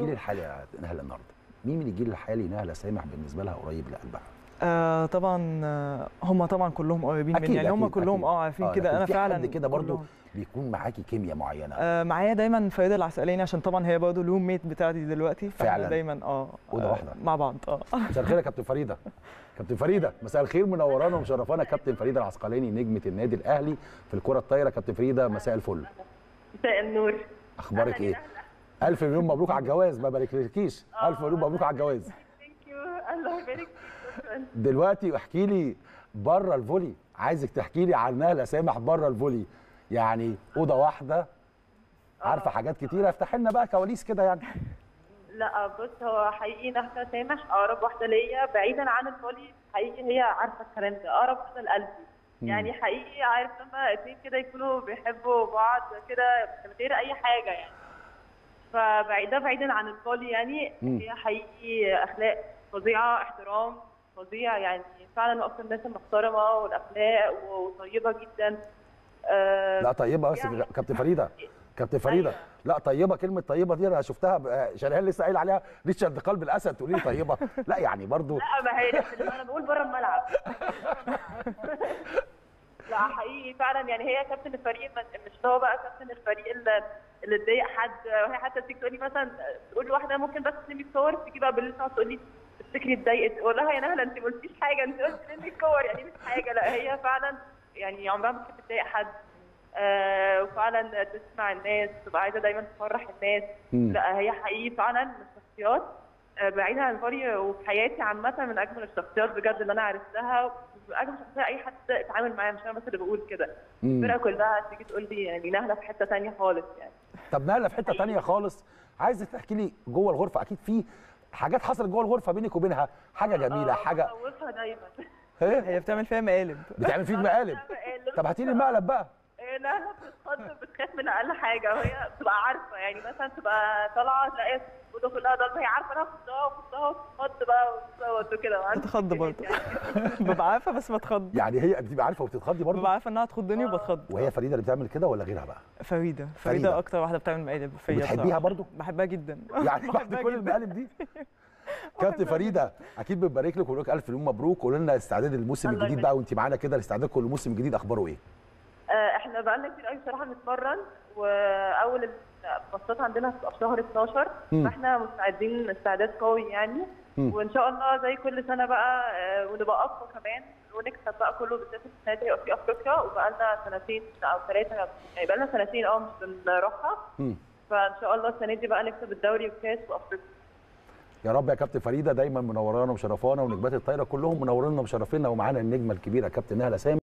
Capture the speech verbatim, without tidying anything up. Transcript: الجيل الحالي يا نهله النهارده، مين من الجيل الحالي نهله سامح بالنسبه لها قريب لقلبها؟ آه طبعا آه هم طبعا كلهم قريبين مني، يعني هم كلهم اه عارفين كده. انا فعلا كده برضو بيكون معاكي كيمياء معينه. آه معايا دايما فريدة العسقلاني، عشان طبعا هي برضو الهوم ميت بتاعتي دلوقتي، فعلا دايما اه اوضه واحده مع بعض. اه مساء الخير يا كابتن فريده. كابتن فريده مساء الخير، منورانا ومشرفانا. كابتن فريده العسقلاني نجمه النادي الاهلي في الكره الطايره. كابتن فريده مساء الفل. مساء النور، اخبارك ايه؟ الف مليون مبروك على الجواز، ما باركلكيش. الف مليون مبروك على الجواز. الله يبارك. دلوقتي احكي لي بره الفولي، عايزك تحكي لي عن نهله سامح بره الفولي، يعني اوضه واحده عارفه حاجات كتيره، افتح لنا بقى كواليس كده يعني. لا بص، هو حقيقي نهله سامح اقرب واحده ليا بعيدا عن الفولي، حقيقي هي عارفه الكلام ده، اقرب واحده لقلبي يعني حقيقي. عارف لما اتنين كده يكونوا بيحبوا بعض كده من غير اي حاجه يعني، فبعيدا بعيدا عن الفولي يعني. هي حقيقي اخلاق فظيعه، احترام فظيع يعني، فعلا وقفت الناس المحترمه والاخلاق وطيبه جدا. أه لا طيبه بس يعني. كابتن فريده كابتن فريده أيوة. لا طيبه، كلمه طيبه دي انا شفتها شريهان لسه قايل عليها ريتشارد قلب الاسد، تقولي لي طيبه؟ لا يعني برضو لا، ما هي انا بقول بره الملعب. لا حقيقي فعلا يعني، هي كابتن الفريق مش هو بقى كابتن الفريق اللي اللي تضايق حد. وهي حتى تقول لي مثلا، تقول لواحده ممكن بس تلمي الصور، تيجي بقى بالليل تقول لي تفتكري اتضايقت، اقول لها يا نهله انت ما قلتيش حاجه، انت قلت لي الكور يعني مش حاجه. لا هي فعلا يعني عمرها ما كانت بتضايق حد، آه وفعلا تسمع الناس، تبقى عايزه دايما تفرح الناس. لا هي حقيقي فعلا من الشخصيات آه بعيدا عن الفري وفي حياتي عامه من اجمل الشخصيات بجد اللي انا عرفتها، واجمل شخصيه اي حد اتعامل معاه، مش انا بس اللي بقول كده، الفرقه كلها تيجي تقول لي يعني نهله في حته ثانيه خالص يعني. طب نهله في حته ثانيه خالص، عايزه تحكي لي جوه الغرفه اكيد في حاجات حصلت جوه الغرفه بينك وبينها، حاجه جميله، حاجه بخوفها دايما. هي بتعمل فيها مقالب. بتعمل فيك مقالب؟ طب هاتي لي المقلب بقى. لا بتتخض، بتخاف من اقل حاجه، وهي بتبقى عارفه يعني، مثلا تبقى طالعه تلاقيها الاوضه كلها ضلمه، هي عارفه انا هاخدها وهاخدها وبتتخض بقى وبتصوت وكده. بتتخض برضه. ببقى عارفه بس بتخض. يعني هي بتبقى عارفه وبتتخضي برضه؟ ببقى عارفه انها هتخضني وبتخض. وهي فريده اللي بتعمل كده ولا غيرها بقى؟ فريده، فريده اكتر واحده بتعمل مقالب فيا. بتحبيها برضه؟ بحبها جدا. يعني بعد كل المقالب دي؟ كابتن فريده اكيد بنبارك لك ونقول لك الف مليون مبروك. قول لنا استعداد الموسم الجديد بقى وانت معانا كده، استعدادكم للموسم الجديد اخباره ايه؟ احنا بقالنا كتير قوي بصراحه بنتمرن، واول الماتشات عندنا هتبقى في شهر اتناشر، فاحنا مستعدين استعداد قوي يعني، وان شاء الله زي كل سنه بقى ونبقى اقوى كمان ونكسب بقى كله، بالذات السنه دي هيبقى في افريقيا، وبقالنا سنتين او ثلاثه يعني، بقالنا سنتين اه مش بنروحها، فان شاء الله السنه دي بقى نكسب الدوري والكاس وافريقيا يا رب. يا كابتن فريده دايما منورانا ومشرفانا، ونجمات الطايره كلهم منورينا ومشرفينا، ومعانا النجمه الكبيره كابتن نهله سامي.